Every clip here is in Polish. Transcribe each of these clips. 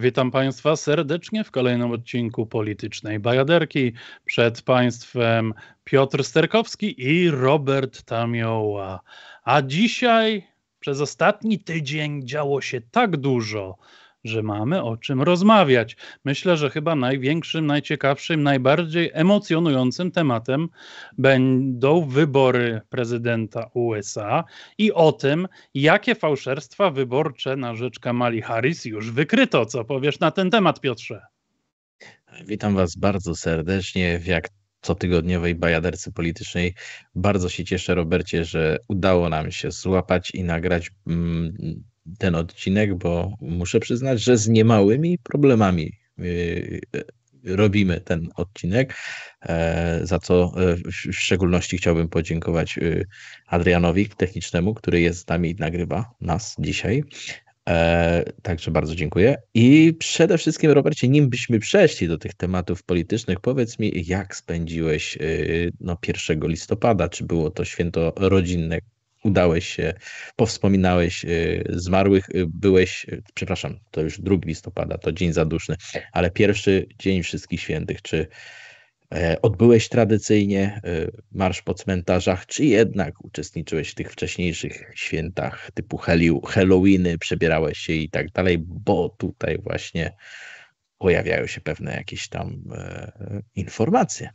Witam Państwa serdecznie w kolejnym odcinku Politycznej Bajaderki. Przed Państwem Piotr Sterkowski i Robert Tamioła. A dzisiaj przez ostatni tydzień działo się tak dużo, że mamy o czym rozmawiać. Myślę, że chyba największym, najciekawszym, najbardziej emocjonującym tematem będą wybory prezydenta USA i o tym, jakie fałszerstwa wyborcze na rzecz Kamali Harris już wykryto. Co powiesz na ten temat, Piotrze? Witam Was bardzo serdecznie. Jak cotygodniowej bajaderce politycznej. Bardzo się cieszę, Robercie, że udało nam się złapać i nagrać ten odcinek, bo muszę przyznać, że z niemałymi problemami robimy ten odcinek, za co w szczególności chciałbym podziękować Adrianowi Technicznemu, który jest z nami i nagrywa nas dzisiaj. Także bardzo dziękuję. I przede wszystkim, Robercie, nim byśmy przeszli do tych tematów politycznych, powiedz mi, jak spędziłeś 1 listopada? Czy było to święto rodzinne? Udałeś się, powspominałeś zmarłych, byłeś, przepraszam, to już 2 listopada, to dzień zaduszny, ale pierwszy dzień Wszystkich Świętych. Czy odbyłeś tradycyjnie marsz po cmentarzach, czy jednak uczestniczyłeś w tych wcześniejszych świętach typu Halloweeny, przebierałeś się i tak dalej, bo tutaj właśnie pojawiają się pewne jakieś tam informacje.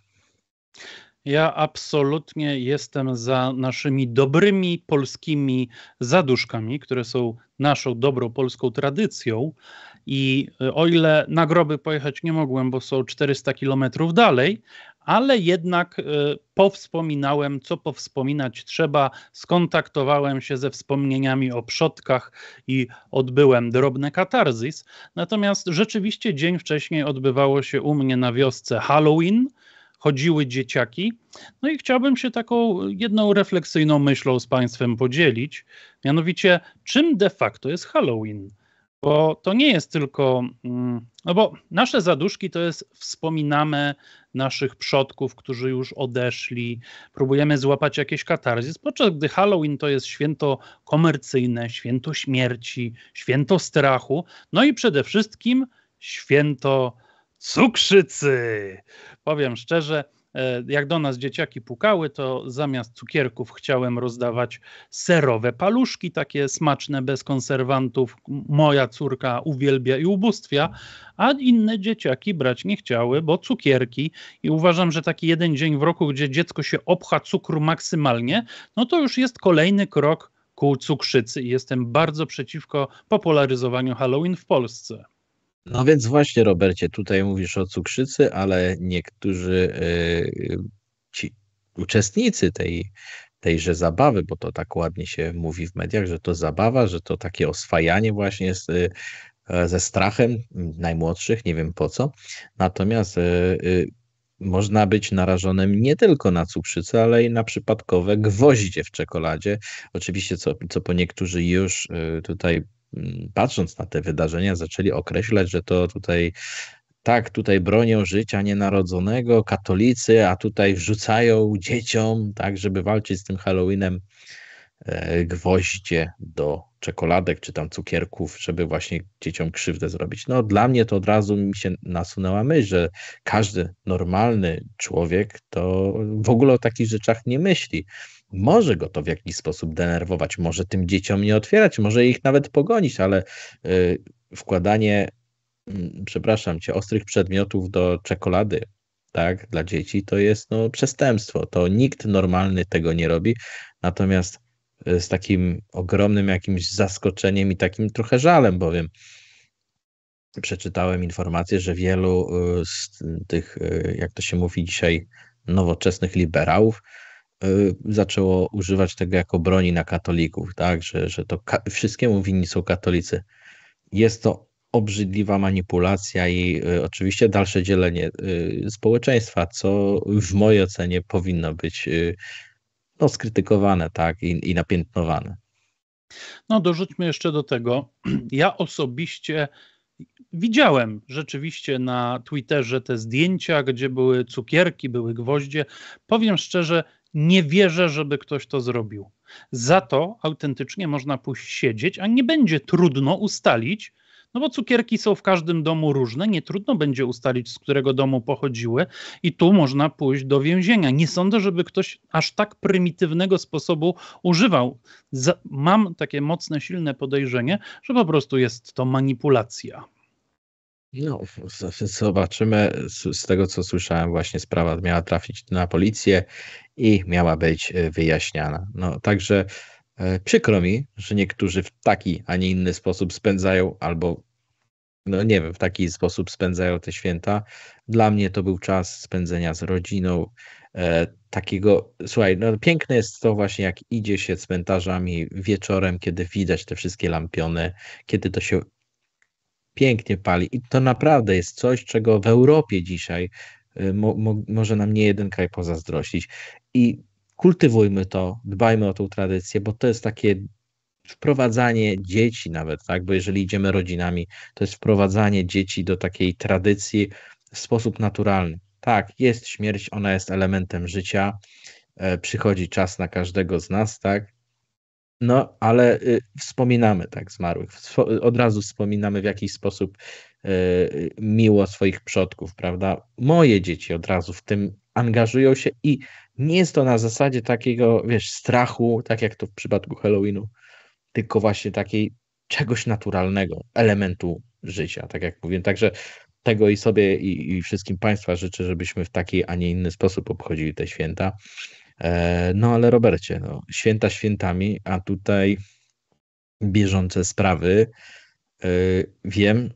Ja absolutnie jestem za naszymi dobrymi polskimi zaduszkami, które są naszą dobrą polską tradycją i o ile na groby pojechać nie mogłem, bo są 400 kilometrów dalej, ale jednak powspominałem, co powspominać trzeba, skontaktowałem się ze wspomnieniami o przodkach i odbyłem drobny katarzys. Natomiast rzeczywiście dzień wcześniej odbywało się u mnie na wiosce Halloween, chodziły dzieciaki. No i chciałbym się taką jedną refleksyjną myślą z Państwem podzielić, mianowicie czym de facto jest Halloween? Bo to nie jest tylko, no bo nasze zaduszki to jest wspominamy naszych przodków, którzy już odeszli, próbujemy złapać jakieś katarzys, podczas gdy Halloween to jest święto komercyjne, święto śmierci, święto strachu, no i przede wszystkim święto cukrzycy. Powiem szczerze, jak do nas dzieciaki pukały, to zamiast cukierków chciałem rozdawać serowe paluszki, takie smaczne, bez konserwantów. Moja córka uwielbia i ubóstwia, a inne dzieciaki brać nie chciały, bo cukierki. I uważam, że taki jeden dzień w roku, gdzie dziecko się obcha cukru maksymalnie, no to już jest kolejny krok ku cukrzycy. I jestem bardzo przeciwko popularyzowaniu Halloween w Polsce. No więc właśnie, Robercie, tutaj mówisz o cukrzycy, ale niektórzy ci uczestnicy tejże zabawy, bo to tak ładnie się mówi w mediach, że to zabawa, że to takie oswajanie właśnie jest ze strachem najmłodszych, nie wiem po co. Natomiast można być narażonym nie tylko na cukrzycę, ale i na przypadkowe gwoździe w czekoladzie. Oczywiście, co po niektórzy już tutaj patrząc na te wydarzenia, zaczęli określać, że to tutaj tak, tutaj bronią życia nienarodzonego katolicy, a tutaj wrzucają dzieciom, tak, żeby walczyć z tym Halloweenem, gwoździe do czekoladek czy tam cukierków, żeby właśnie dzieciom krzywdę zrobić. No dla mnie to od razu mi się nasunęła myśl, że każdy normalny człowiek to w ogóle o takich rzeczach nie myśli. Może go to w jakiś sposób denerwować, może tym dzieciom nie otwierać, może ich nawet pogonić, ale wkładanie, ostrych przedmiotów do czekolady, tak, dla dzieci to jest przestępstwo. To nikt normalny tego nie robi, natomiast z takim ogromnym jakimś zaskoczeniem i takim trochę żalem, bowiem przeczytałem informację, że wielu z tych, jak to się mówi dzisiaj, nowoczesnych liberałów zaczęło używać tego jako broni na katolików, tak, że to wszystkiemu winni są katolicy. Jest to obrzydliwa manipulacja i oczywiście dalsze dzielenie społeczeństwa, co w mojej ocenie powinno być skrytykowane, tak, i napiętnowane. No dorzućmy jeszcze do tego. Ja osobiście widziałem rzeczywiście na Twitterze te zdjęcia, gdzie były cukierki, były gwoździe. Powiem szczerze, nie wierzę, żeby ktoś to zrobił. Za to autentycznie można pójść siedzieć, a nie będzie trudno ustalić, No bo cukierki są w każdym domu różne, nie trudno będzie ustalić, z którego domu pochodziły i tu można pójść do więzienia. Nie sądzę, żeby ktoś aż tak prymitywnego sposobu używał. Mam takie mocne, silne podejrzenie, że po prostu jest to manipulacja. No, zobaczymy. Z tego, co słyszałem, właśnie sprawa miała trafić na policję i miała być wyjaśniana. No, także przykro mi, że niektórzy w taki, a nie inny sposób spędzają albo, no nie wiem, w taki sposób spędzają te święta. Dla mnie to był czas spędzenia z rodziną, takiego, słuchaj, no piękne jest to właśnie, jak idzie się cmentarzami wieczorem, kiedy widać te wszystkie lampiony, kiedy to się pięknie pali i to naprawdę jest coś, czego w Europie dzisiaj może nam nie jeden kraj pozazdrościć i kultywujmy to, dbajmy o tą tradycję, bo to jest takie wprowadzanie dzieci nawet, tak, bo jeżeli idziemy rodzinami, to jest wprowadzanie dzieci do takiej tradycji w sposób naturalny. Tak, jest śmierć, ona jest elementem życia, przychodzi czas na każdego z nas, tak, no, ale wspominamy tak zmarłych, od razu wspominamy w jakiś sposób miło swoich przodków, prawda? Moje dzieci od razu w tym angażują się i nie jest to na zasadzie takiego, wiesz, strachu, tak jak to w przypadku Halloweenu, tylko właśnie takiej czegoś naturalnego, elementu życia, tak jak mówiłem. Także tego i sobie i wszystkim Państwa życzę, żebyśmy w taki, a nie inny sposób obchodzili te święta. No ale Robercie, no, święta świętami, a tutaj bieżące sprawy. Wiem,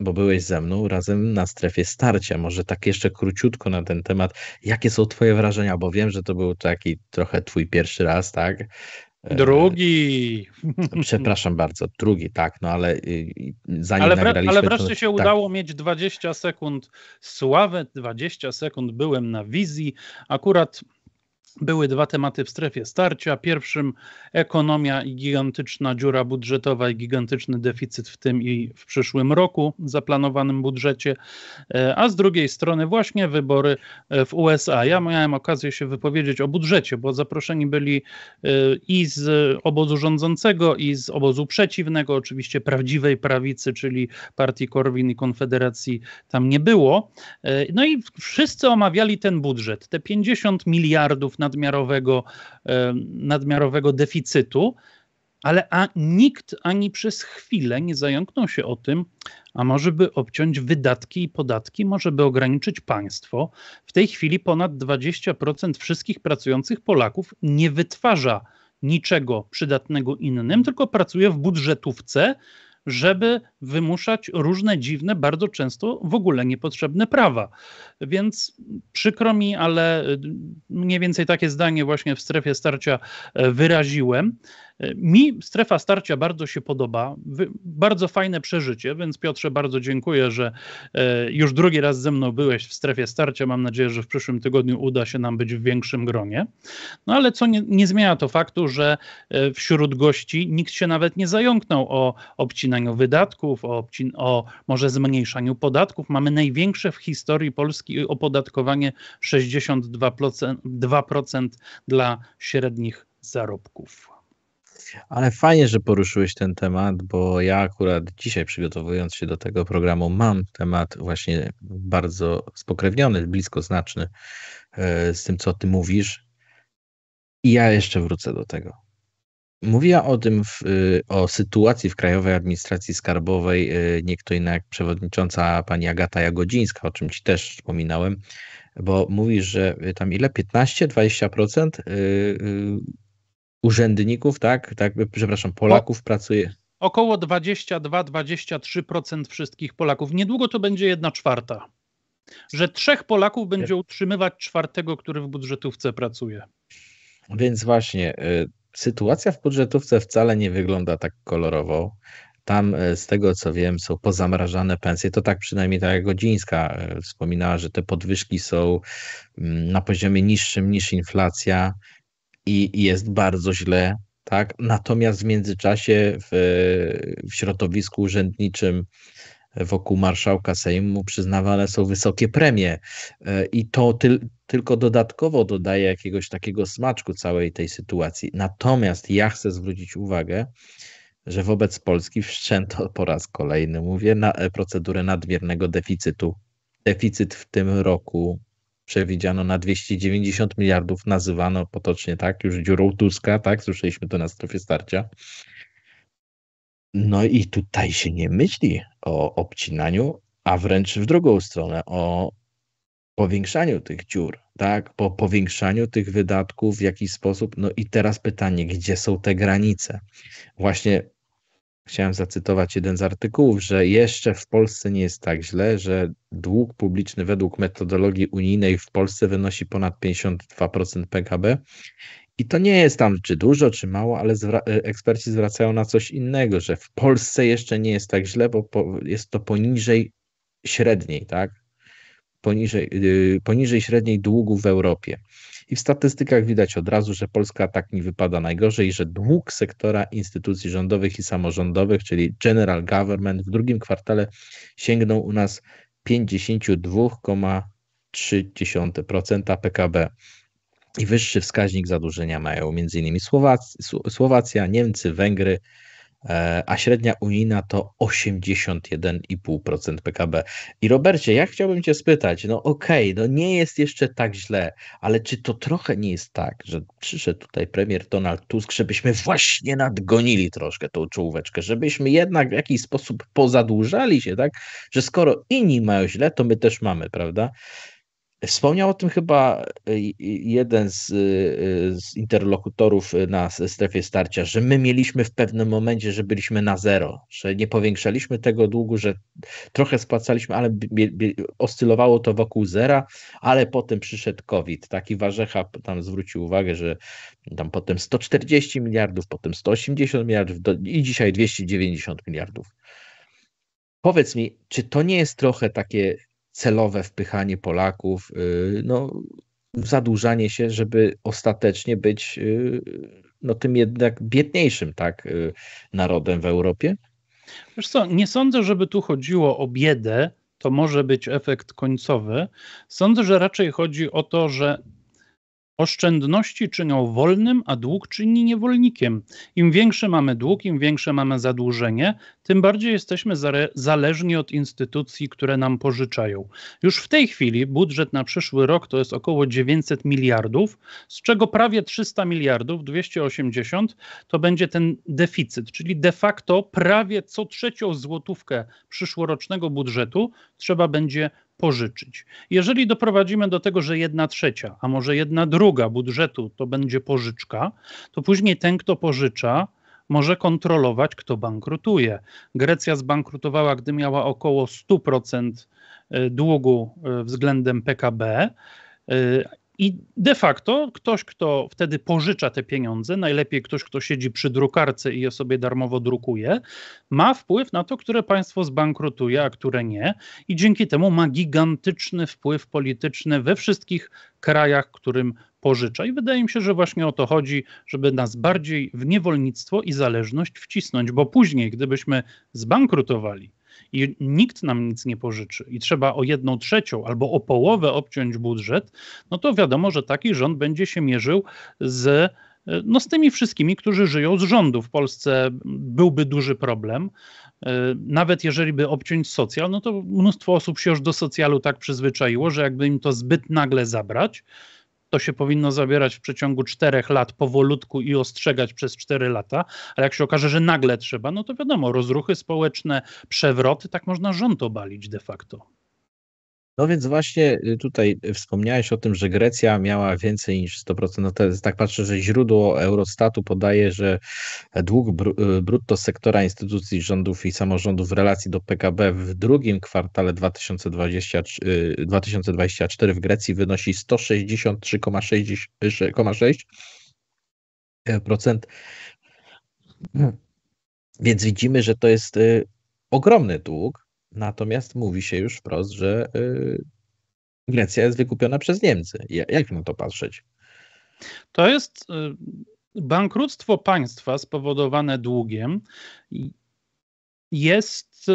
bo byłeś ze mną razem na strefie starcia. Może tak jeszcze króciutko na ten temat. Jakie są twoje wrażenia? Bo wiem, że to był taki trochę twój pierwszy raz, tak? Drugi. Przepraszam bardzo, drugi, tak, no ale zanim nagraliśmy... Ale wreszcie się udało mieć 20 sekund sławę, 20 sekund byłem na wizji, akurat były dwa tematy w strefie starcia. Pierwszym ekonomia i gigantyczna dziura budżetowa i gigantyczny deficyt w tym i w przyszłym roku w zaplanowanym budżecie, a z drugiej strony właśnie wybory w USA. Ja miałem okazję się wypowiedzieć o budżecie, bo zaproszeni byli i z obozu rządzącego i z obozu przeciwnego, oczywiście prawdziwej prawicy, czyli partii Korwin i Konfederacji tam nie było. No i wszyscy omawiali ten budżet, te 50 miliardów nadmiarowego deficytu, ale nikt ani przez chwilę nie zająknął się o tym, a może by obciąć wydatki i podatki, może by ograniczyć państwo. W tej chwili ponad 20% wszystkich pracujących Polaków nie wytwarza niczego przydatnego innym, tylko pracuje w budżetówce, żeby wymuszać różne dziwne, bardzo często w ogóle niepotrzebne prawa. Więc przykro mi, ale mniej więcej takie zdanie właśnie w strefie starcia wyraziłem. Mi strefa starcia bardzo się podoba, bardzo fajne przeżycie, więc Piotrze, bardzo dziękuję, że już drugi raz ze mną byłeś w strefie starcia. Mam nadzieję, że w przyszłym tygodniu uda się nam być w większym gronie. No ale co nie zmienia to faktu, że wśród gości nikt się nawet nie zająknął o obcinaniu wydatków, o może zmniejszaniu podatków. Mamy największe w historii Polski opodatkowanie 62% dla średnich zarobków. Ale fajnie, że poruszyłeś ten temat, bo ja akurat dzisiaj, przygotowując się do tego programu, mam temat właśnie bardzo spokrewniony, bliskoznaczny z tym, co ty mówisz. I ja jeszcze wrócę do tego. Mówiła o tym, o sytuacji w Krajowej Administracji Skarbowej nie kto inny jak przewodnicząca pani Agata Jagodzińska, o czym ci też wspominałem, bo mówisz, że tam ile? 15-20% urzędników, tak, przepraszam, Polaków pracuje. Około 22-23% wszystkich Polaków. Niedługo to będzie 1/4. Że 3 Polaków będzie utrzymywać 4, który w budżetówce pracuje. Więc właśnie sytuacja w budżetówce wcale nie wygląda tak kolorowo. Tam, z tego co wiem, są pozamrażane pensje. To tak przynajmniej ta Jagodzińska wspominała, że te podwyżki są na poziomie niższym niż inflacja. I jest bardzo źle, tak? Natomiast w międzyczasie w środowisku urzędniczym wokół marszałka Sejmu przyznawane są wysokie premie i to tylko dodatkowo dodaje jakiegoś takiego smaczku całej tej sytuacji. Natomiast ja chcę zwrócić uwagę, że wobec Polski wszczęto po raz kolejny, mówię, procedurę nadmiernego deficytu. Deficyt w tym roku przewidziano na 290 miliardów, nazywano potocznie tak, już dziurą Tuska, tak, słyszeliśmy to na Strefie Starcia. No i tutaj się nie myśli o obcinaniu, a wręcz w drugą stronę, o powiększaniu tych dziur, tak, po powiększaniu tych wydatków w jakiś sposób. No i teraz pytanie, gdzie są te granice? Właśnie chciałem zacytować jeden z artykułów, że jeszcze w Polsce nie jest tak źle, że dług publiczny według metodologii unijnej w Polsce wynosi ponad 52% PKB. I to nie jest tam czy dużo, czy mało, ale eksperci zwracają na coś innego, że w Polsce jeszcze nie jest tak źle, bo jest to poniżej średniej, tak? Poniżej średniej długu w Europie. I w statystykach widać od razu, że Polska tak nie wypada najgorzej, że dług sektora instytucji rządowych i samorządowych, czyli general government, w drugim kwartale sięgnął u nas 52,3% PKB. I wyższy wskaźnik zadłużenia mają m.in. Słowacja, Niemcy, Węgry, a średnia unijna to 81,5% PKB. I Robercie, ja chciałbym Cię spytać, no okej, no nie jest jeszcze tak źle, ale czy to trochę nie jest tak, że przyszedł tutaj premier Donald Tusk, żebyśmy właśnie nadgonili troszkę tą czołóweczkę, żebyśmy jednak w jakiś sposób pozadłużali się, tak, że skoro inni mają źle, to my też mamy, prawda? Wspomniał o tym chyba jeden z interlokutorów na Strefie Starcia, że my mieliśmy w pewnym momencie, że byliśmy na zero, że nie powiększaliśmy tego długu, że trochę spłacaliśmy, ale oscylowało to wokół zera, ale potem przyszedł COVID. Taki Warzecha tam zwrócił uwagę, że tam potem 140 miliardów, potem 180 miliardów i dzisiaj 290 miliardów. Powiedz mi, czy to nie jest trochę takie celowe wpychanie Polaków, no, zadłużanie się, żeby ostatecznie być no, tym jednak biedniejszym, tak, narodem w Europie? Wiesz co, nie sądzę, żeby tu chodziło o biedę, to może być efekt końcowy. Sądzę, że raczej chodzi o to, że oszczędności czynią wolnym, a dług czyni niewolnikiem. Im większy mamy dług, im większe mamy zadłużenie, tym bardziej jesteśmy zależni od instytucji, które nam pożyczają. Już w tej chwili budżet na przyszły rok to jest około 900 miliardów, z czego prawie 300 miliardów, 280, to będzie ten deficyt, czyli de facto prawie co trzecią złotówkę przyszłorocznego budżetu trzeba będzie pożyczyć. Jeżeli doprowadzimy do tego, że 1/3, a może 1/2 budżetu to będzie pożyczka, to później ten, kto pożycza, może kontrolować, kto bankrutuje. Grecja zbankrutowała, gdy miała około 100% długu względem PKB i de facto ktoś, kto wtedy pożycza te pieniądze, najlepiej ktoś, kto siedzi przy drukarce i je sobie darmowo drukuje, ma wpływ na to, które państwo zbankrutuje, a które nie, i dzięki temu ma gigantyczny wpływ polityczny we wszystkich krajach, którym pożycza. I wydaje mi się, że właśnie o to chodzi, żeby nas bardziej w niewolnictwo i zależność wcisnąć, bo później, gdybyśmy zbankrutowali i nikt nam nic nie pożyczy i trzeba o 1/3 albo o połowę obciąć budżet, no to wiadomo, że taki rząd będzie się mierzył z tymi wszystkimi, którzy żyją z rządu. W Polsce byłby duży problem. Nawet jeżeli by obciąć socjal, no to mnóstwo osób się już do socjalu tak przyzwyczaiło, że jakby im to zbyt nagle zabrać, to się powinno zabierać w przeciągu 4 lat powolutku i ostrzegać przez 4 lata, ale jak się okaże, że nagle trzeba, no to wiadomo, rozruchy społeczne, przewroty, tak można rząd obalić de facto. No więc właśnie tutaj wspomniałeś o tym, że Grecja miała więcej niż 100%. No to tak patrzę, że źródło Eurostatu podaje, że dług brutto sektora instytucji rządów i samorządów w relacji do PKB w drugim kwartale 2024 w Grecji wynosi 163,6%. Więc widzimy, że to jest ogromny dług. Natomiast mówi się już wprost, że Grecja jest wykupiona przez Niemcy. Jak na to patrzeć? To jest bankructwo państwa spowodowane długiem. Jest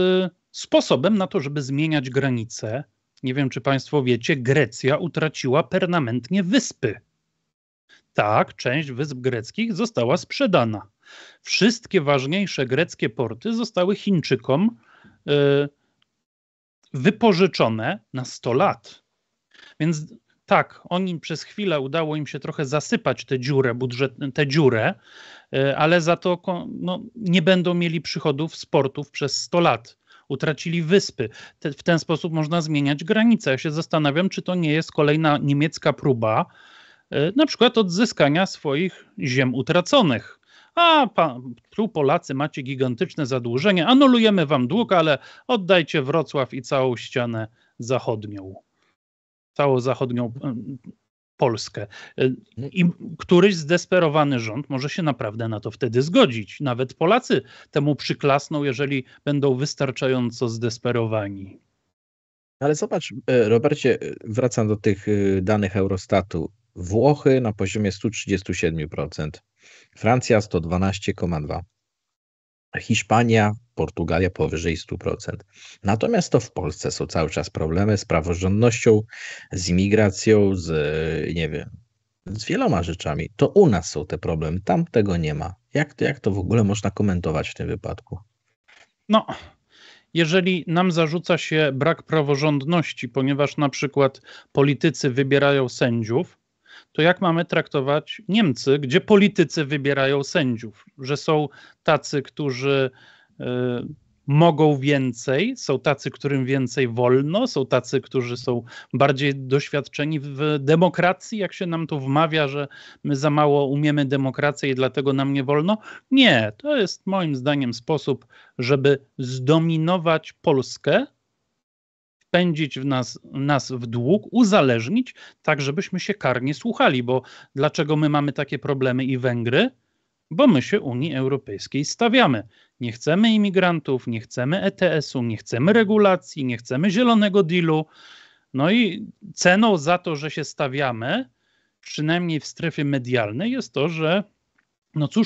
sposobem na to, żeby zmieniać granice. Nie wiem, czy państwo wiecie, Grecja utraciła permanentnie wyspy. Tak, część wysp greckich została sprzedana. Wszystkie ważniejsze greckie porty zostały Chińczykom wypożyczone na 100 lat. Więc tak, oni przez chwilę udało im się trochę zasypać tę dziurę, ale za to nie będą mieli przychodów z portów przez 100 lat. Utracili wyspy. W ten sposób można zmieniać granice. Ja się zastanawiam, czy to nie jest kolejna niemiecka próba na przykład odzyskania swoich ziem utraconych. Tu Polacy macie gigantyczne zadłużenie, anulujemy wam dług, ale oddajcie Wrocław i całą ścianę zachodnią. Całą zachodnią Polskę. I któryś zdesperowany rząd może się naprawdę na to wtedy zgodzić. Nawet Polacy temu przyklasną, jeżeli będą wystarczająco zdesperowani. Ale zobacz, Robercie, wracam do tych danych Eurostatu. Włochy na poziomie 137%, Francja 112,2%, Hiszpania, Portugalia powyżej 100%. Natomiast to w Polsce są cały czas problemy z praworządnością, z imigracją, z wieloma rzeczami. To u nas są te problemy, tam tego nie ma. Jak to w ogóle można komentować w tym wypadku? Jeżeli nam zarzuca się brak praworządności, ponieważ na przykład politycy wybierają sędziów, to jak mamy traktować Niemcy, gdzie politycy wybierają sędziów? Że są tacy, którzy mogą więcej, są tacy, którym więcej wolno, są tacy, którzy są bardziej doświadczeni w demokracji, jak się nam to wmawia, że my za mało umiemy demokrację i dlatego nam nie wolno. Nie, to jest moim zdaniem sposób, żeby zdominować Polskę, wpędzić nas w dług, uzależnić, tak żebyśmy się karnie słuchali, bo dlaczego my mamy takie problemy i Węgry? Bo my się Unii Europejskiej stawiamy. Nie chcemy imigrantów, nie chcemy ETS-u, nie chcemy regulacji, nie chcemy zielonego dealu. I ceną za to, że się stawiamy, przynajmniej w strefie medialnej, jest to, że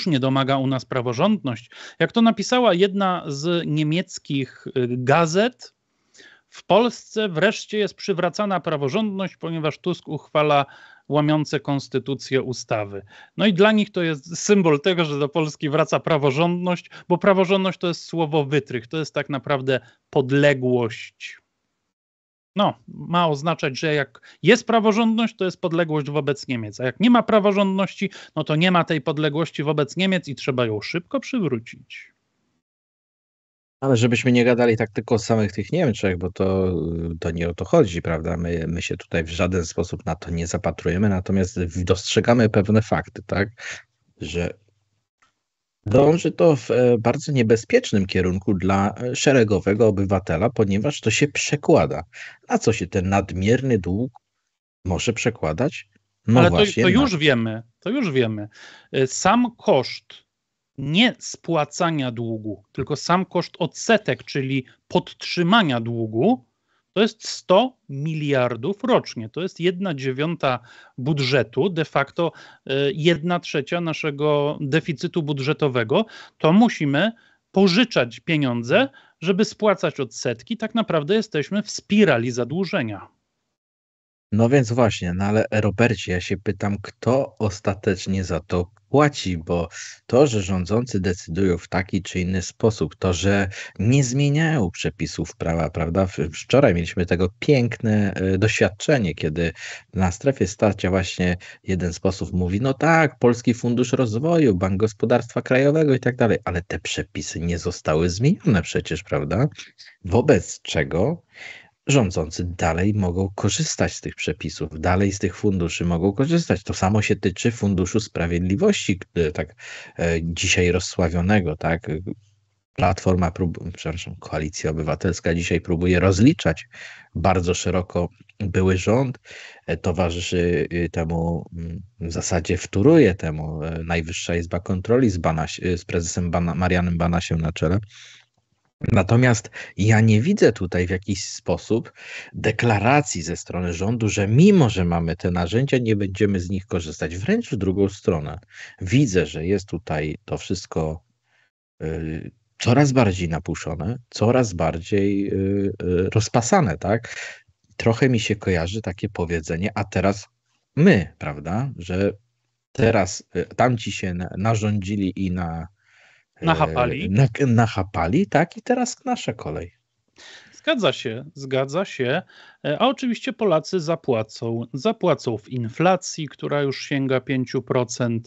nie domaga u nas praworządność. Jak to napisała jedna z niemieckich gazet, w Polsce wreszcie jest przywracana praworządność, ponieważ Tusk uchwala łamiące konstytucję ustawy. I dla nich to jest symbol tego, że do Polski wraca praworządność, bo praworządność to jest słowo wytrych, to jest tak naprawdę podległość. Ma oznaczać, że jak jest praworządność, to jest podległość wobec Niemiec, a jak nie ma praworządności, to nie ma tej podległości wobec Niemiec i trzeba ją szybko przywrócić. Ale żebyśmy nie gadali tak tylko o samych tych Niemczech, bo to nie o to chodzi, prawda? My się tutaj w żaden sposób na to nie zapatrujemy, natomiast dostrzegamy pewne fakty, tak? Że dąży to w bardzo niebezpiecznym kierunku dla szeregowego obywatela, ponieważ to się przekłada. Na co się ten nadmierny dług może przekładać? To już wiemy. Sam koszt nie spłacania długu, tylko sam koszt odsetek, czyli podtrzymania długu, to jest 100 miliardów rocznie. To jest 1/9 budżetu, de facto 1/3 naszego deficytu budżetowego. To musimy pożyczać pieniądze, żeby spłacać odsetki. Tak naprawdę jesteśmy w spirali zadłużenia. Więc właśnie, ale Robercie, ja się pytam, kto ostatecznie za to płaci, bo to, że rządzący decydują w taki czy inny sposób, to, że nie zmieniają przepisów prawa, prawda? Wczoraj mieliśmy tego piękne doświadczenie, kiedy na strefie starcia właśnie jeden z posłów mówi, Polski Fundusz Rozwoju, Bank Gospodarstwa Krajowego i tak dalej, ale te przepisy nie zostały zmienione przecież, prawda? Wobec czego rządzący dalej mogą korzystać z tych przepisów, dalej z tych funduszy mogą korzystać. To samo się tyczy Funduszu Sprawiedliwości, dzisiaj rozsławionego, tak? Koalicja Obywatelska dzisiaj próbuje rozliczać bardzo szeroko były rząd, towarzyszy temu, w zasadzie wtóruje temu Najwyższa Izba Kontroli z prezesem Marianem Banasiem na czele. Natomiast ja nie widzę tutaj w jakiś sposób deklaracji ze strony rządu, że mimo, że mamy te narzędzia, nie będziemy z nich korzystać. Wręcz w drugą stronę. Widzę, że jest tutaj to wszystko coraz bardziej napuszone, coraz bardziej rozpasane, tak? Trochę mi się kojarzy takie powiedzenie, a teraz my, prawda, że Teraz tamci się narządzili i nachapali, tak? I teraz nasza kolej. Zgadza się, a oczywiście Polacy zapłacą w inflacji, która już sięga 5%,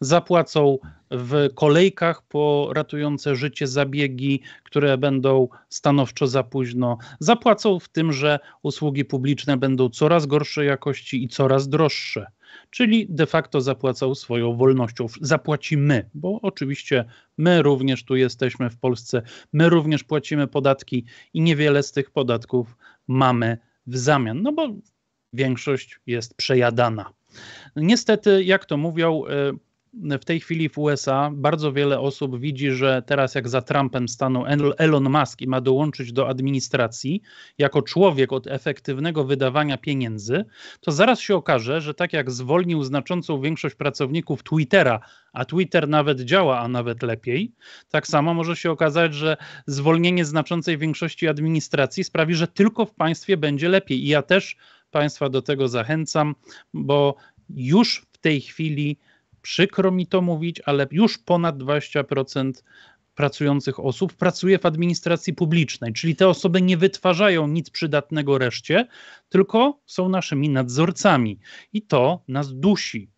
zapłacą w kolejkach po ratujące życie zabiegi, które będą stanowczo za późno, zapłacą w tym, że usługi publiczne będą coraz gorszej jakości i coraz droższe. Czyli de facto zapłacał swoją wolnością. Zapłacimy, bo oczywiście my również tu jesteśmy w Polsce, my również płacimy podatki i niewiele z tych podatków mamy w zamian, no bo większość jest przejadana. Niestety, jak to mówią, w tej chwili w USA bardzo wiele osób widzi, że teraz jak za Trumpem stanął Elon Musk i ma dołączyć do administracji jako człowiek od efektywnego wydawania pieniędzy, to zaraz się okaże, że tak jak zwolnił znaczącą większość pracowników Twittera, a Twitter nawet działa, a nawet lepiej, tak samo może się okazać, że zwolnienie znaczącej większości administracji sprawi, że tylko w państwie będzie lepiej. I ja też państwa do tego zachęcam, bo już w tej chwili, przykro mi to mówić, ale już ponad 20% pracujących osób pracuje w administracji publicznej, czyli te osoby nie wytwarzają nic przydatnego reszcie, tylko są naszymi nadzorcami i to nas dusi.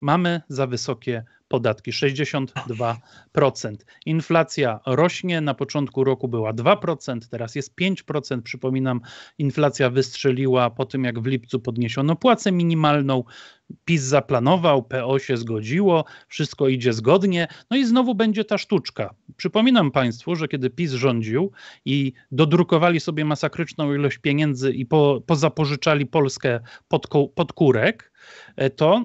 Mamy za wysokie podatki, 62%. Inflacja rośnie, na początku roku była 2%, teraz jest 5%. Przypominam, inflacja wystrzeliła po tym, jak w lipcu podniesiono płacę minimalną. PiS zaplanował, PO się zgodziło, wszystko idzie zgodnie. No i znowu będzie ta sztuczka. Przypominam państwu, że kiedy PiS rządził i dodrukowali sobie masakryczną ilość pieniędzy i pozapożyczali Polskę pod kurek, to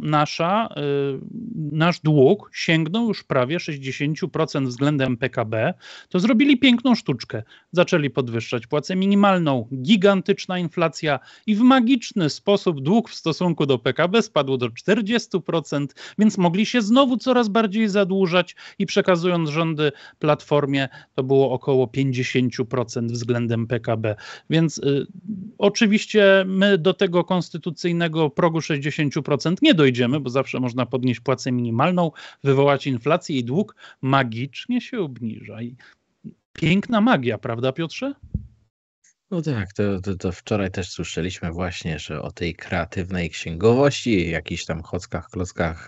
nasz dług sięgnął już prawie 60% względem PKB, to zrobili piękną sztuczkę. Zaczęli podwyższać płacę minimalną, gigantyczna inflacja i w magiczny sposób dług w stosunku do PKB spadł do 40%, więc mogli się znowu coraz bardziej zadłużać i przekazując rządy Platformie to było około 50% względem PKB. Więc oczywiście my do tego konstytucyjnego progu 60% nie dojdziemy, bo zawsze można podnieść płacę minimalną, wywołać inflację i dług magicznie się obniża. I piękna magia, prawda, Piotrze? No tak, to wczoraj też słyszeliśmy właśnie, że o tej kreatywnej księgowości, jakichś tam chockach, klockach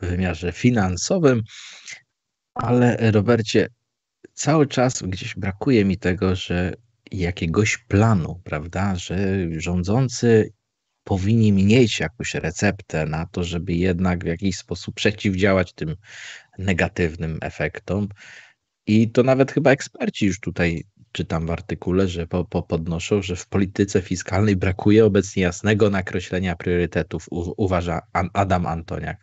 w wymiarze finansowym, ale Robercie, cały czas gdzieś brakuje mi tego, że jakiegoś planu, prawda, że rządzący powinni mieć jakąś receptę na to, żeby jednak w jakiś sposób przeciwdziałać tym negatywnym efektom. I to nawet chyba eksperci już tutaj czytam w artykule, że podnoszą, że w polityce fiskalnej brakuje obecnie jasnego nakreślenia priorytetów, uważa Adam Antoniak.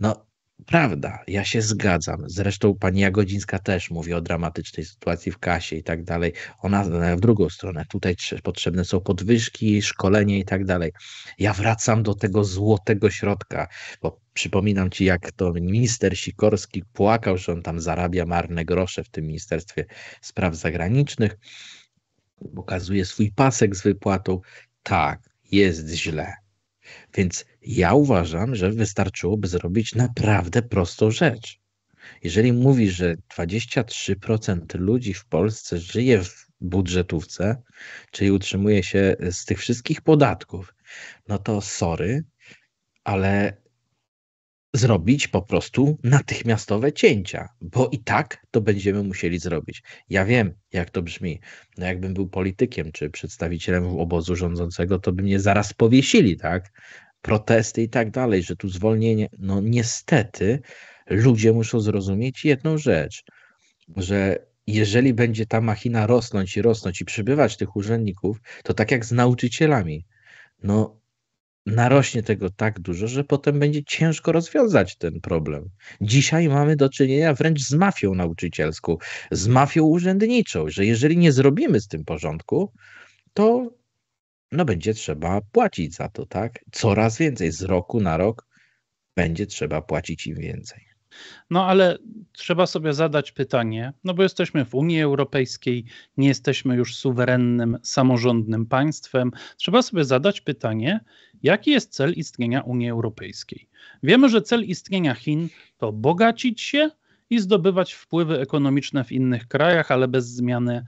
No prawda, ja się zgadzam. Zresztą pani Jagodzińska też mówi o dramatycznej sytuacji w kasie i tak dalej. Ona w drugą stronę, tutaj potrzebne są podwyżki, szkolenie i tak dalej. Ja wracam do tego złotego środka, bo przypominam ci, jak to minister Sikorski płakał, że on tam zarabia marne grosze w tym Ministerstwie Spraw Zagranicznych, pokazuje swój pasek z wypłatą. Tak, jest źle. Więc ja uważam, że wystarczyłoby zrobić naprawdę prostą rzecz. Jeżeli mówisz, że 23% ludzi w Polsce żyje w budżetówce, czyli utrzymuje się z tych wszystkich podatków, no to sorry, ale zrobić po prostu natychmiastowe cięcia, bo i tak to będziemy musieli zrobić. Ja wiem, jak to brzmi. No jakbym był politykiem czy przedstawicielem obozu rządzącego, to by mnie zaraz powiesili, tak? Protesty i tak dalej, że tu zwolnienie. No niestety ludzie muszą zrozumieć jedną rzecz, że jeżeli będzie ta machina rosnąć i przybywać tych urzędników, to tak jak z nauczycielami, no narośnie tego tak dużo, że potem będzie ciężko rozwiązać ten problem. Dzisiaj mamy do czynienia wręcz z mafią nauczycielską, z mafią urzędniczą, że jeżeli nie zrobimy z tym porządku, to no będzie trzeba płacić za to, tak? Coraz więcej, z roku na rok będzie trzeba płacić im więcej. No ale trzeba sobie zadać pytanie, no bo jesteśmy w Unii Europejskiej, nie jesteśmy już suwerennym, samorządnym państwem. Trzeba sobie zadać pytanie, jaki jest cel istnienia Unii Europejskiej? Wiemy, że cel istnienia Chin to bogacić się i zdobywać wpływy ekonomiczne w innych krajach, ale bez zmiany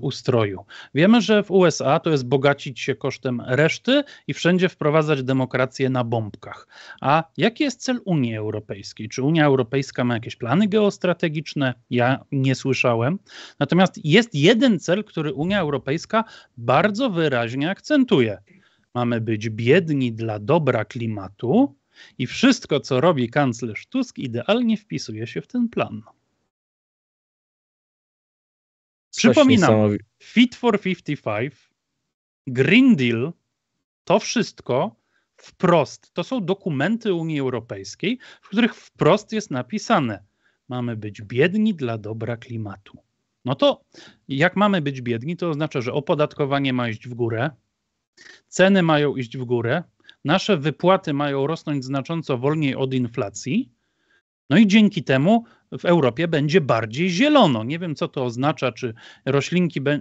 ustroju. Wiemy, że w USA to jest bogacić się kosztem reszty i wszędzie wprowadzać demokrację na bombkach. A jaki jest cel Unii Europejskiej? Czy Unia Europejska ma jakieś plany geostrategiczne? Ja nie słyszałem. Natomiast jest jeden cel, który Unia Europejska bardzo wyraźnie akcentuje. Mamy być biedni dla dobra klimatu i wszystko, co robi kanclerz Tusk, idealnie wpisuje się w ten plan. Przypominam, Fit for 55, Green Deal, to wszystko wprost, to są dokumenty Unii Europejskiej, w których wprost jest napisane, mamy być biedni dla dobra klimatu. No to jak mamy być biedni, to oznacza, że opodatkowanie ma iść w górę, ceny mają iść w górę, nasze wypłaty mają rosnąć znacząco wolniej od inflacji, no i dzięki temu w Europie będzie bardziej zielono. Nie wiem, co to oznacza, czy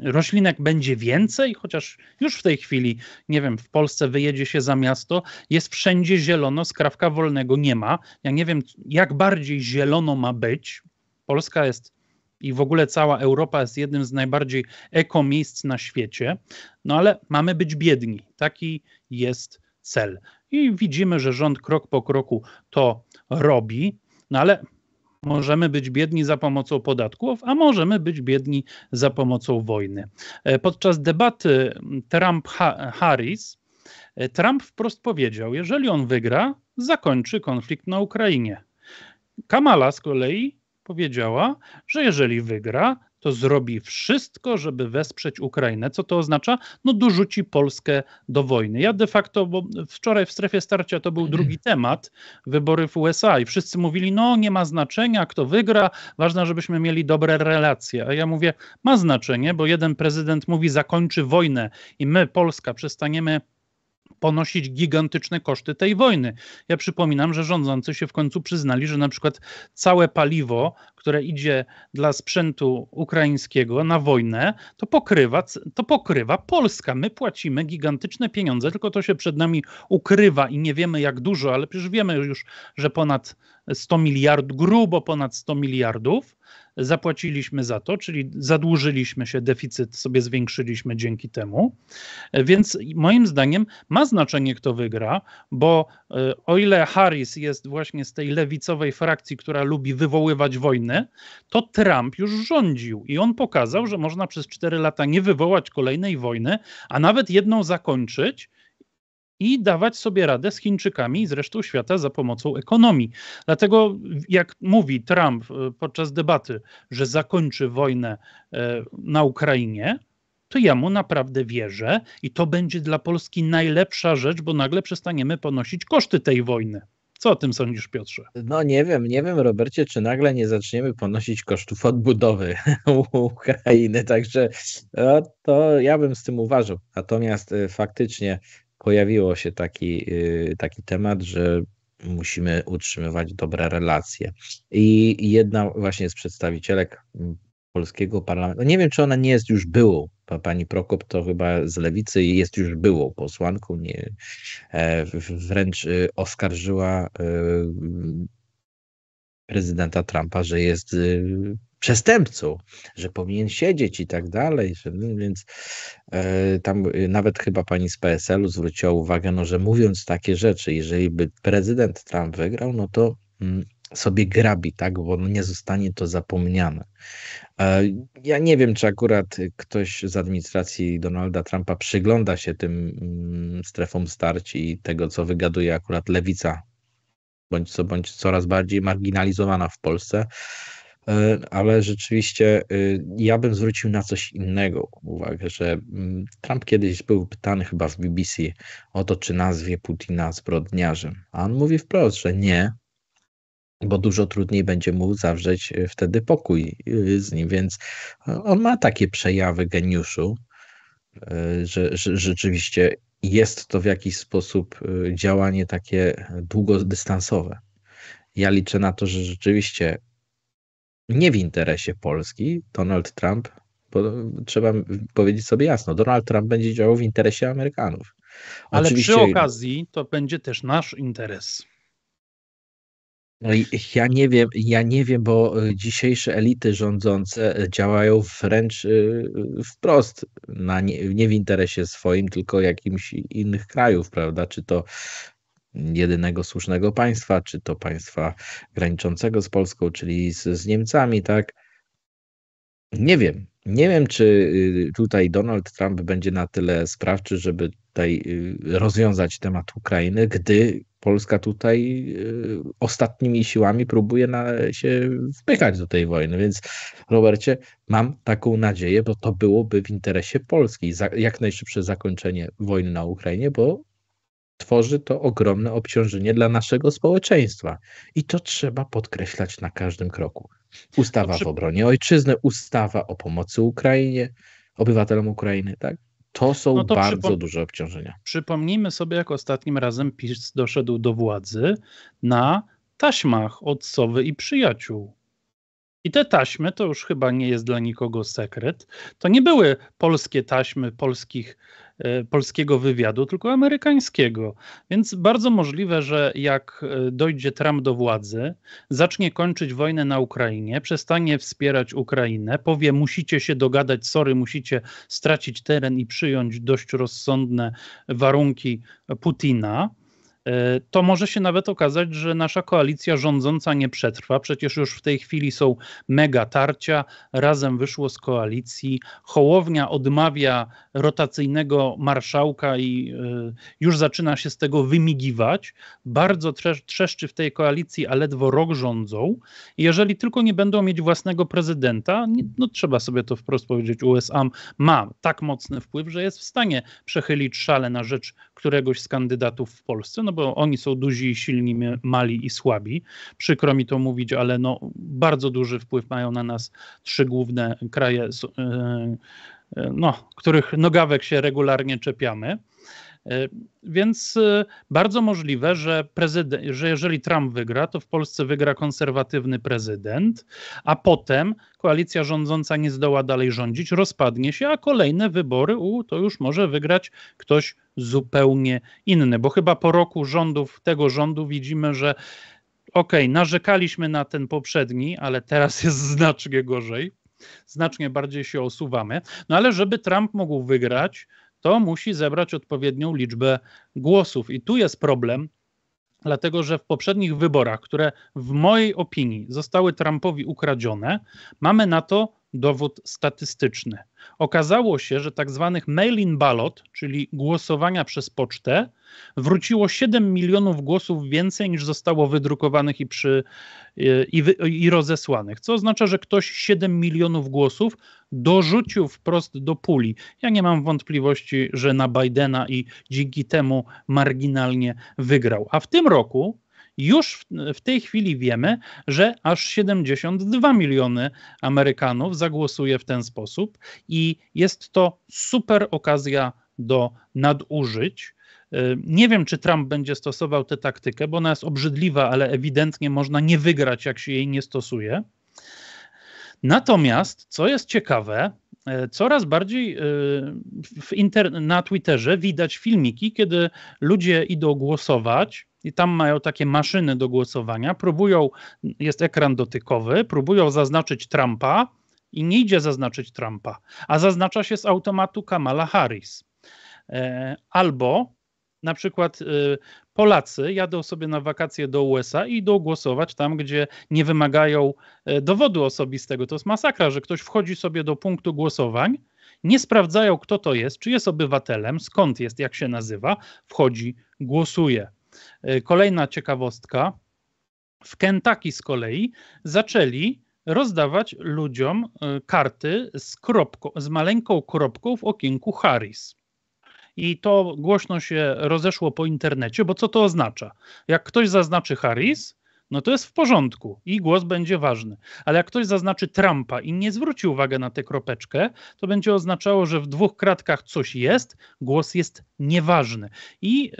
roślinek będzie więcej, chociaż już w tej chwili, nie wiem, w Polsce wyjedzie się za miasto, jest wszędzie zielono, skrawka wolnego nie ma. Ja nie wiem, jak bardziej zielono ma być. Polska jest i w ogóle cała Europa jest jednym z najbardziej ekomiejsc na świecie. No ale mamy być biedni. Taki jest cel. I widzimy, że rząd krok po kroku to robi. No ale możemy być biedni za pomocą podatków, a możemy być biedni za pomocą wojny. Podczas debaty Trump-Harris, Trump wprost powiedział, jeżeli on wygra, zakończy konflikt na Ukrainie. Kamala z kolei powiedziała, że jeżeli wygra, to zrobi wszystko, żeby wesprzeć Ukrainę. Co to oznacza? No dorzuci Polskę do wojny. Ja de facto, bo wczoraj w Strefie Starcia to był drugi temat, wybory w USA i wszyscy mówili, no nie ma znaczenia, kto wygra, ważne, żebyśmy mieli dobre relacje. A ja mówię, ma znaczenie, bo jeden prezydent mówi, zakończy wojnę i my, Polska, przestaniemy ponosić gigantyczne koszty tej wojny. Ja przypominam, że rządzący się w końcu przyznali, że na przykład całe paliwo, które idzie dla sprzętu ukraińskiego na wojnę, to pokrywa Polska. My płacimy gigantyczne pieniądze, tylko to się przed nami ukrywa i nie wiemy jak dużo, ale przecież wiemy już, że ponad 100 miliardów, grubo ponad 100 miliardów zapłaciliśmy za to, czyli zadłużyliśmy się, deficyt sobie zwiększyliśmy dzięki temu. Więc moim zdaniem ma znaczenie, kto wygra, bo o ile Harris jest właśnie z tej lewicowej frakcji, która lubi wywoływać wojnę, to Trump już rządził i on pokazał, że można przez 4 lata nie wywołać kolejnej wojny, a nawet jedną zakończyć i dawać sobie radę z Chińczykami i z resztą świata za pomocą ekonomii. Dlatego jak mówi Trump podczas debaty, że zakończy wojnę na Ukrainie, to ja mu naprawdę wierzę i to będzie dla Polski najlepsza rzecz, bo nagle przestaniemy ponosić koszty tej wojny. Co o tym sądzisz, Piotrze? No nie wiem, Robercie, czy nagle nie zaczniemy ponosić kosztów odbudowy Ukrainy, także no, to ja bym z tym uważał. Natomiast faktycznie pojawiło się taki temat, że musimy utrzymywać dobre relacje. I jedna właśnie z przedstawicielek polskiego parlamentu, nie wiem, czy ona nie jest już byłą, pani Prokop to chyba z lewicy jest już byłą posłanką, nie, wręcz oskarżyła prezydenta Trumpa, że jest przestępcą, że powinien siedzieć i tak dalej, więc tam nawet chyba pani z PSL-u zwróciła uwagę, no, że mówiąc takie rzeczy, jeżeli by prezydent Trump wygrał, no to sobie grabi, tak, bo nie zostanie to zapomniane. Ja nie wiem, czy akurat ktoś z administracji Donalda Trumpa przygląda się tym strefom starć i tego, co wygaduje akurat lewica, bądź coraz bardziej marginalizowana w Polsce, ale rzeczywiście ja bym zwrócił na coś innego uwagę, że Trump kiedyś był pytany chyba w BBC o to, czy nazwie Putina zbrodniarzem, a on mówi wprost, że nie, bo dużo trudniej będzie mu zawrzeć wtedy pokój z nim, więc on ma takie przejawy geniuszu, że rzeczywiście jest to w jakiś sposób działanie takie długodystansowe. Ja liczę na to, że rzeczywiście nie w interesie Polski Donald Trump, bo trzeba powiedzieć sobie jasno, Donald Trump będzie działał w interesie Amerykanów. Ale oczywiście, przy okazji to będzie też nasz interes. Ja nie wiem, bo dzisiejsze elity rządzące działają wręcz wprost, nie w interesie swoim, tylko jakimś innych krajów, prawda? Czy to jedynego słusznego państwa, czy to państwa graniczącego z Polską, czyli z Niemcami, tak? Nie wiem, czy tutaj Donald Trump będzie na tyle sprawczy, żeby tutaj rozwiązać temat Ukrainy, gdy Polska tutaj ostatnimi siłami próbuje się wpychać do tej wojny, więc Robercie, mam taką nadzieję, bo to byłoby w interesie Polski, jak najszybsze zakończenie wojny na Ukrainie, bo tworzy to ogromne obciążenie dla naszego społeczeństwa i to trzeba podkreślać na każdym kroku. Ustawa w obronie ojczyzny, ustawa o pomocy Ukrainie, obywatelom Ukrainy, tak? To są bardzo duże obciążenia. Przypomnijmy sobie, jak ostatnim razem PiS doszedł do władzy na taśmach od Sowy i Przyjaciół. I te taśmy, to już chyba nie jest dla nikogo sekret, to nie były polskie taśmy polskiego wywiadu, tylko amerykańskiego. Więc bardzo możliwe, że jak dojdzie Trump do władzy, zacznie kończyć wojnę na Ukrainie, przestanie wspierać Ukrainę, powie musicie się dogadać, sorry, musicie stracić teren i przyjąć dość rozsądne warunki Putina, to może się nawet okazać, że nasza koalicja rządząca nie przetrwa. Przecież już w tej chwili są mega tarcia. Razem wyszło z koalicji. Hołownia odmawia rotacyjnego marszałka i już zaczyna się z tego wymigiwać. Bardzo trzeszczy w tej koalicji, a ledwo rok rządzą. Jeżeli tylko nie będą mieć własnego prezydenta, no trzeba sobie to wprost powiedzieć, USA ma tak mocny wpływ, że jest w stanie przechylić szale na rzecz któregoś z kandydatów w Polsce, no bo oni są duzi, silni, mali i słabi. Przykro mi to mówić, ale no bardzo duży wpływ mają na nas trzy główne kraje, których nogawek się regularnie czepiamy. Więc bardzo możliwe, że jeżeli Trump wygra, to w Polsce wygra konserwatywny prezydent, a potem koalicja rządząca nie zdoła dalej rządzić, rozpadnie się, a kolejne wybory to już może wygrać ktoś zupełnie inny. Bo chyba po roku rządów tego rządu widzimy, że okej, narzekaliśmy na ten poprzedni, ale teraz jest znacznie gorzej, znacznie bardziej się osuwamy. No ale żeby Trump mógł wygrać, to musi zebrać odpowiednią liczbę głosów. I tu jest problem, dlatego że w poprzednich wyborach, które w mojej opinii zostały Trumpowi ukradzione, mamy na to dowód statystyczny. Okazało się, że tak zwanych mail-in ballot, czyli głosowania przez pocztę, wróciło 7 milionów głosów więcej niż zostało wydrukowanych i rozesłanych, co oznacza, że ktoś 7 milionów głosów dorzucił wprost do puli. Ja nie mam wątpliwości, że na Bidena i dzięki temu marginalnie wygrał. A w tym roku już w tej chwili wiemy, że aż 72 miliony Amerykanów zagłosuje w ten sposób i jest to super okazja do nadużyć. Nie wiem, czy Trump będzie stosował tę taktykę, bo ona jest obrzydliwa, ale ewidentnie można nie wygrać, jak się jej nie stosuje. Natomiast, co jest ciekawe, coraz bardziej na Twitterze widać filmiki, kiedy ludzie idą głosować i tam mają takie maszyny do głosowania, jest ekran dotykowy, próbują zaznaczyć Trumpa i nie idzie zaznaczyć Trumpa, a zaznacza się z automatu Kamala Harris. Albo na przykład Polacy jadą sobie na wakacje do USA i idą głosować tam, gdzie nie wymagają dowodu osobistego. To jest masakra, że ktoś wchodzi sobie do punktu głosowań, nie sprawdzają, kto to jest, czy jest obywatelem, skąd jest, jak się nazywa, wchodzi, głosuje. Kolejna ciekawostka. W Kentucky z kolei zaczęli rozdawać ludziom karty z maleńką kropką w okienku Harris. I to głośno się rozeszło po internecie, bo co to oznacza? Jak ktoś zaznaczy Harris, no to jest w porządku i głos będzie ważny. Ale jak ktoś zaznaczy Trumpa i nie zwróci uwagi na tę kropeczkę, to będzie oznaczało, że w dwóch kratkach coś jest, głos jest nieważny. I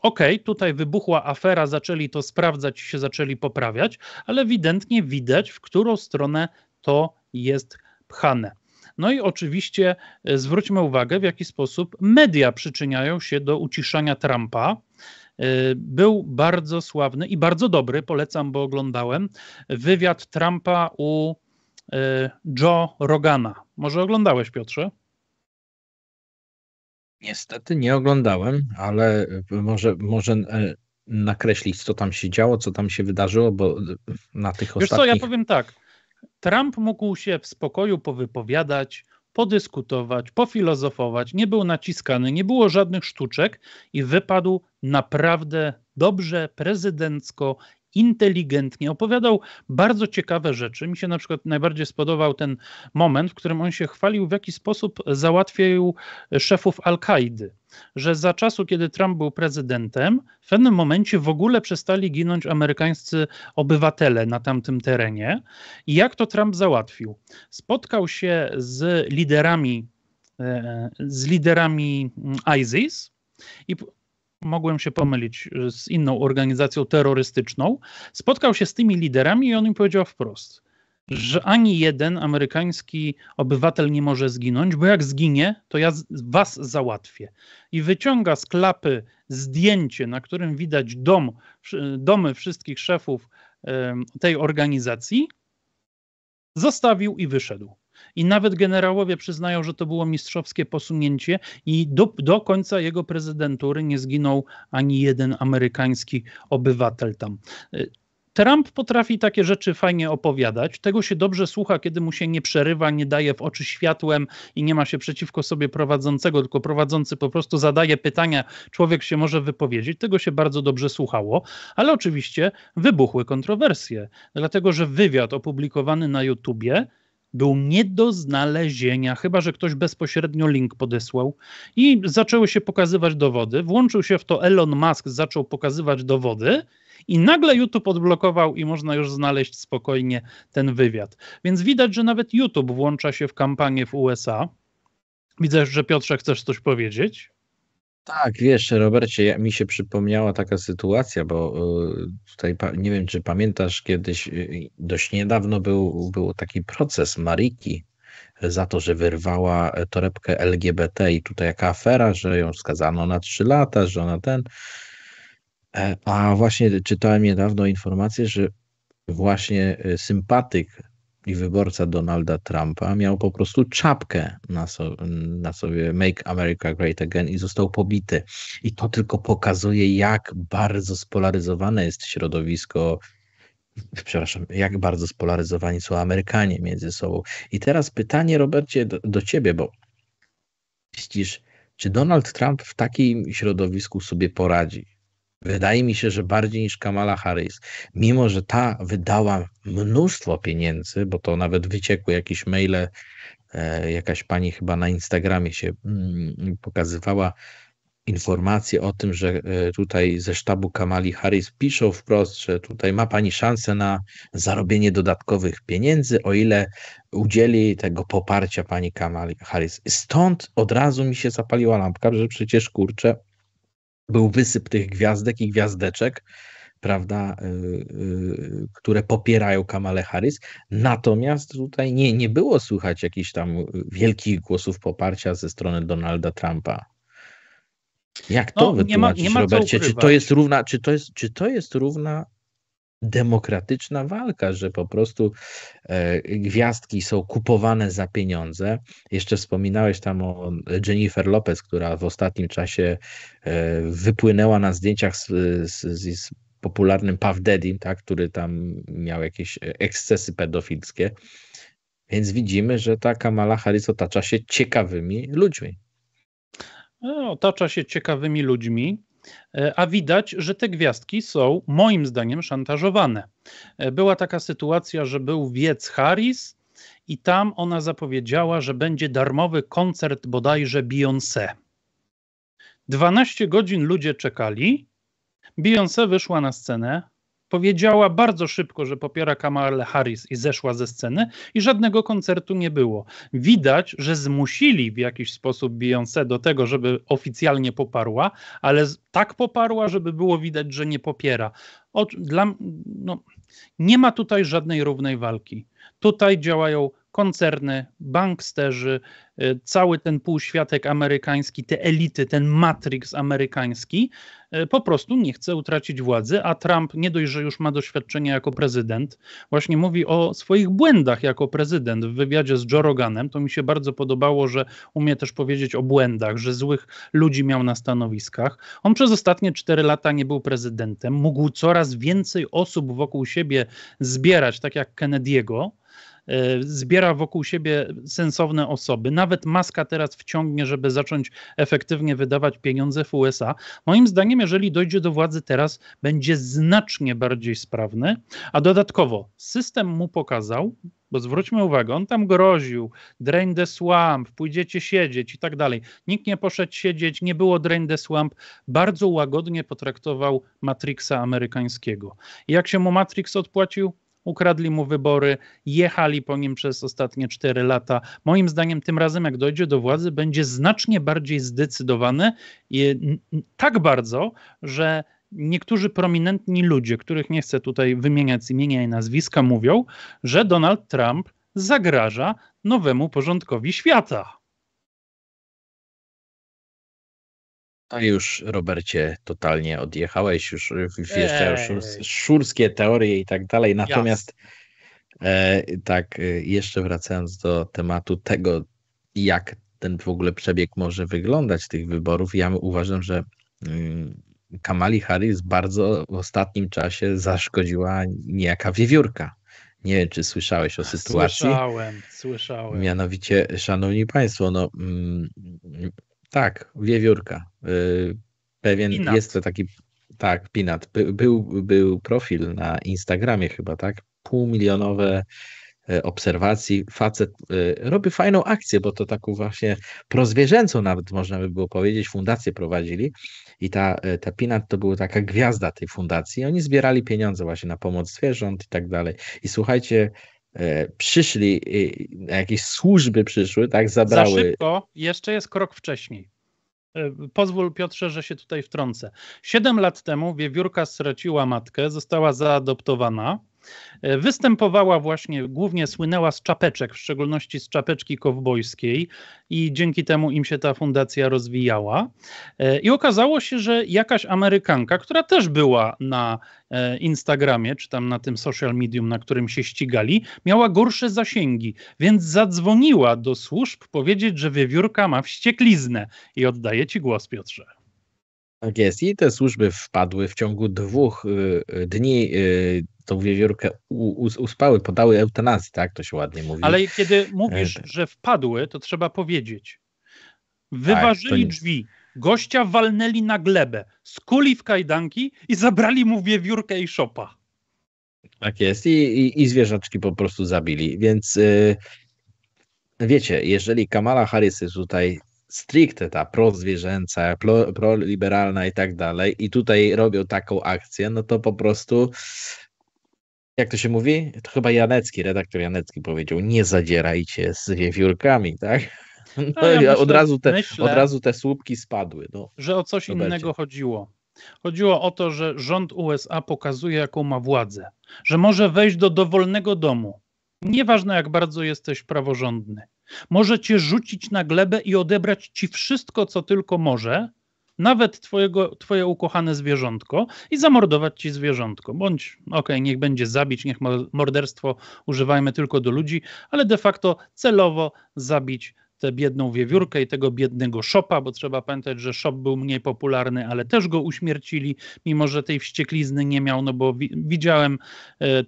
Okej, tutaj wybuchła afera, zaczęli to sprawdzać i się zaczęli poprawiać, ale ewidentnie widać, w którą stronę to jest pchane. No i oczywiście zwróćmy uwagę, w jaki sposób media przyczyniają się do uciszania Trumpa. Był bardzo sławny i bardzo dobry, polecam, bo oglądałem, wywiad Trumpa u Joe Rogana. Może oglądałeś, Piotrze? Niestety nie oglądałem, ale może nakreślić, co tam się działo, co tam się wydarzyło, bo na tych ostatnich... Wiesz co, ja powiem tak. Trump mógł się w spokoju powypowiadać, podyskutować, pofilozofować, nie był naciskany, nie było żadnych sztuczek i wypadł naprawdę dobrze, prezydencko, inteligentnie. Opowiadał bardzo ciekawe rzeczy. Mi się na przykład najbardziej spodobał ten moment, w którym on się chwalił, w jaki sposób załatwił szefów Al-Kaidy. Że za czasu, kiedy Trump był prezydentem, w pewnym momencie w ogóle przestali ginąć amerykańscy obywatele na tamtym terenie. I jak to Trump załatwił? Spotkał się z liderami ISIS i mogłem się pomylić z inną organizacją terrorystyczną. Spotkał się z tymi liderami i on im powiedział wprost, że ani jeden amerykański obywatel nie może zginąć, bo jak zginie, to ja was załatwię. I wyciąga z klapy zdjęcie, na którym widać domy wszystkich szefów tej organizacji, zostawił i wyszedł. I nawet generałowie przyznają, że to było mistrzowskie posunięcie i do końca jego prezydentury nie zginął ani jeden amerykański obywatel tam. Trump potrafi takie rzeczy fajnie opowiadać. Tego się dobrze słucha, kiedy mu się nie przerywa, nie daje w oczy światłem i nie ma się przeciwko sobie prowadzącego, tylko prowadzący po prostu zadaje pytania, człowiek się może wypowiedzieć. Tego się bardzo dobrze słuchało, ale oczywiście wybuchły kontrowersje, dlatego że wywiad opublikowany na YouTubie był nie do znalezienia, chyba że ktoś bezpośrednio link podesłał i zaczęły się pokazywać dowody. Włączył się w to Elon Musk, zaczął pokazywać dowody i nagle YouTube odblokował i można już znaleźć spokojnie ten wywiad. Więc widać, że nawet YouTube włącza się w kampanię w USA. Widzę, że Piotrze, chcesz coś powiedzieć? Tak, wiesz, Robercie, mi się przypomniała taka sytuacja, bo tutaj nie wiem, czy pamiętasz, kiedyś dość niedawno był taki proces Mariki za to, że wyrwała torebkę LGBT i tutaj jaka afera, że ją skazano na 3 lata, że ona ten... A właśnie czytałem niedawno informację, że właśnie sympatyk i wyborca Donalda Trumpa miał po prostu czapkę na sobie Make America Great Again i został pobity. I to tylko pokazuje, jak bardzo spolaryzowane jest środowisko, przepraszam, jak bardzo spolaryzowani są Amerykanie między sobą. I teraz pytanie, Robercie, do ciebie, bo myślisz, czy Donald Trump w takim środowisku sobie poradzi? Wydaje mi się, że bardziej niż Kamala Harris. Mimo że ta wydała mnóstwo pieniędzy, bo to nawet wyciekły jakieś maile, jakaś pani chyba na Instagramie się pokazywała informacje o tym, że tutaj ze sztabu Kamali Harris piszą wprost, że tutaj ma pani szansę na zarobienie dodatkowych pieniędzy, o ile udzieli tego poparcia pani Kamali Harris. Stąd od razu mi się zapaliła lampka, że przecież kurczę, był wysyp tych gwiazdek i gwiazdeczek, prawda, które popierają Kamalę Harris. Natomiast tutaj nie było słychać jakichś tam wielkich głosów poparcia ze strony Donalda Trumpa. Jak to wytłumaczyć, Robercie? Czy to jest równa demokratyczna walka, że po prostu gwiazdki są kupowane za pieniądze. Jeszcze wspominałeś tam o Jennifer Lopez, która w ostatnim czasie wypłynęła na zdjęciach z popularnym Puff Daddy, tak, który tam miał jakieś ekscesy pedofilskie. Więc widzimy, że ta Kamala Harris otacza się ciekawymi ludźmi. Otacza się ciekawymi ludźmi. A widać, że te gwiazdki są moim zdaniem szantażowane. Była taka sytuacja, że był wiec Harris i tam ona zapowiedziała, że będzie darmowy koncert bodajże Beyoncé. 12 godzin ludzie czekali, Beyoncé wyszła na scenę, Powiedziała bardzo szybko, że popiera Kamalę Harris i zeszła ze sceny i żadnego koncertu nie było. Widać, że zmusili w jakiś sposób Beyoncé do tego, żeby oficjalnie poparła, ale tak poparła, żeby było widać, że nie popiera. Nie ma tutaj żadnej równej walki. Tutaj działają koncerny, banksterzy, cały ten półświatek amerykański, te elity, ten matrix amerykański po prostu nie chce utracić władzy, a Trump nie dość, że już ma doświadczenie jako prezydent, właśnie mówi o swoich błędach jako prezydent w wywiadzie z Joe Roganem, to mi się bardzo podobało, że umie też powiedzieć o błędach, że złych ludzi miał na stanowiskach. On przez ostatnie 4 lata nie był prezydentem, mógł coraz więcej osób wokół siebie zbierać, tak jak Kennedy'ego, zbiera wokół siebie sensowne osoby. Nawet Muska teraz wciągnie, żeby zacząć efektywnie wydawać pieniądze w USA. Moim zdaniem, jeżeli dojdzie do władzy teraz, będzie znacznie bardziej sprawny, a dodatkowo system mu pokazał, bo zwróćmy uwagę, on tam groził, drain the swamp, pójdziecie siedzieć i tak dalej. Nikt nie poszedł siedzieć, nie było drain the swamp. Bardzo łagodnie potraktował Matrixa amerykańskiego. I jak się mu Matrix odpłacił? Ukradli mu wybory, jechali po nim przez ostatnie 4 lata. Moim zdaniem tym razem, jak dojdzie do władzy, będzie znacznie bardziej zdecydowany. Tak bardzo, że niektórzy prominentni ludzie, których nie chcę tutaj wymieniać z imienia i nazwiska, mówią, że Donald Trump zagraża nowemu porządkowi świata. A już, Robercie, totalnie odjechałeś, już wjeżdżają szurskie teorie i tak dalej. Natomiast jeszcze wracając do tematu tego, jak ten w ogóle przebieg może wyglądać tych wyborów, ja uważam, że Kamali Harris bardzo w ostatnim czasie zaszkodziła niejaka wiewiórka. Nie wiem, czy słyszałeś o sytuacji. Słyszałem. Mianowicie, szanowni państwo, tak, wiewiórka. Pewien Peanut. Jest to taki, tak, Peanut. Był profil na Instagramie chyba, tak? 500 000 obserwacji. Facet robi fajną akcję, bo to taką właśnie prozwierzęcą nawet można by było powiedzieć. Fundację prowadzili i ta Peanut to była taka gwiazda tej fundacji. Oni zbierali pieniądze właśnie na pomoc zwierząt i tak dalej. I słuchajcie, przyszli, jakieś służby przyszły, tak, zabrały. Za szybko, jeszcze jest krok wcześniej. Pozwól, Piotrze, że się tutaj wtrącę. 7 lat temu wiewiórka straciła matkę, została zaadoptowana. Występowała właśnie, głównie słynęła z czapeczek, w szczególności z czapeczki kowbojskiej i dzięki temu im się ta fundacja rozwijała. I okazało się, że jakaś Amerykanka, która też była na Instagramie, czy tam na tym social medium, na którym się ścigali, miała gorsze zasięgi, więc zadzwoniła do służb powiedzieć, że wiewiórka ma wściekliznę. I oddaję ci głos, Piotrze. Tak jest. I te służby wpadły w ciągu 2 dni tą wiewiórkę uspały, podały eutanazję, tak to się ładnie mówi. Ale kiedy mówisz, że wpadły, to trzeba powiedzieć. Wyważyli drzwi, gościa walnęli na glebę, skuli w kajdanki i zabrali mu wiewiórkę i szopa. Tak jest. I zwierzaczki po prostu zabili. Więc wiecie, jeżeli Kamala Harris jest tutaj stricte ta prozwierzęca, proliberalna i tak dalej i tutaj robią taką akcję, no to po prostu, jak to się mówi? To chyba redaktor Janecki powiedział, nie zadzierajcie z wiewiórkami, tak? No ja od razu te słupki spadły. No. Że o coś innego chodziło. Chodziło o to, że rząd USA pokazuje, jaką ma władzę. Że może wejść do dowolnego domu. Nieważne, jak bardzo jesteś praworządny. Może cię rzucić na glebę i odebrać ci wszystko, co tylko może, nawet twoje ukochane zwierzątko i zamordować ci zwierzątko. Bądź, niech będzie zabić, niech morderstwo używajmy tylko do ludzi, ale de facto celowo zabić tę biedną wiewiórkę i tego biednego szopa, bo trzeba pamiętać, że szop był mniej popularny, ale też go uśmiercili, mimo że tej wścieklizny nie miał, no bo widziałem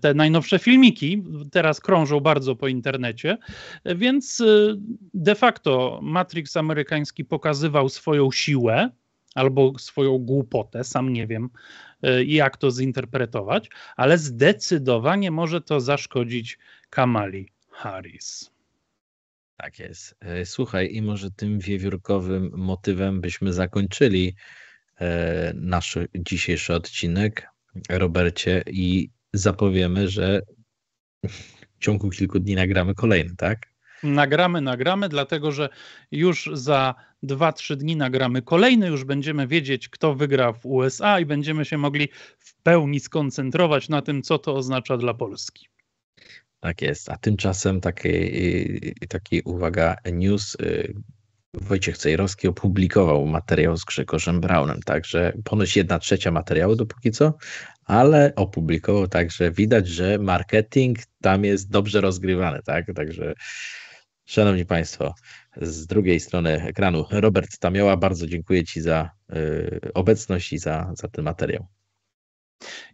te najnowsze filmiki, teraz krążą bardzo po internecie, więc de facto Matrix amerykański pokazywał swoją siłę albo swoją głupotę, sam nie wiem jak to zinterpretować, ale zdecydowanie może to zaszkodzić Kamali Harris. Tak jest. Słuchaj, i może tym wiewiórkowym motywem byśmy zakończyli nasz dzisiejszy odcinek. Robercie, i zapowiemy, że w ciągu kilku dni nagramy kolejny, tak? Nagramy, dlatego że już za 2-3 dni nagramy kolejny, już będziemy wiedzieć, kto wygra w USA i będziemy się mogli w pełni skoncentrować na tym, co to oznacza dla Polski. Tak jest, a tymczasem taki uwaga, news, Wojciech Cejrowski opublikował materiał z Grzegorzem Braunem, także ponoć 1/3 materiału dopóki co, ale opublikował, także widać, że marketing tam jest dobrze rozgrywany, tak? Także szanowni państwo, z drugiej strony ekranu Robert Tamioła, bardzo dziękuję ci za obecność i za ten materiał.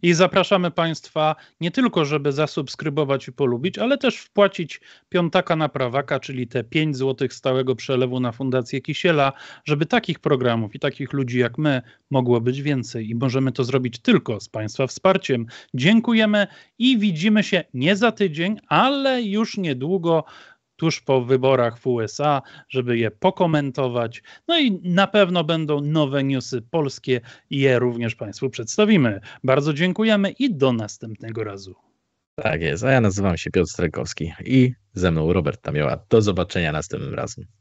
I zapraszamy państwa nie tylko, żeby zasubskrybować i polubić, ale też wpłacić piątaka na prawaka, czyli te 5 zł stałego przelewu na Fundację Kisiela, żeby takich programów i takich ludzi jak my mogło być więcej. I możemy to zrobić tylko z państwa wsparciem. Dziękujemy i widzimy się nie za tydzień, ale już niedługo, tuż po wyborach w USA, żeby je pokomentować. No i na pewno będą nowe newsy polskie i je również państwu przedstawimy. Bardzo dziękujemy i do następnego razu. Tak jest, a ja nazywam się Piotr Sterkowski i ze mną Robert Tamioła. Do zobaczenia następnym razem.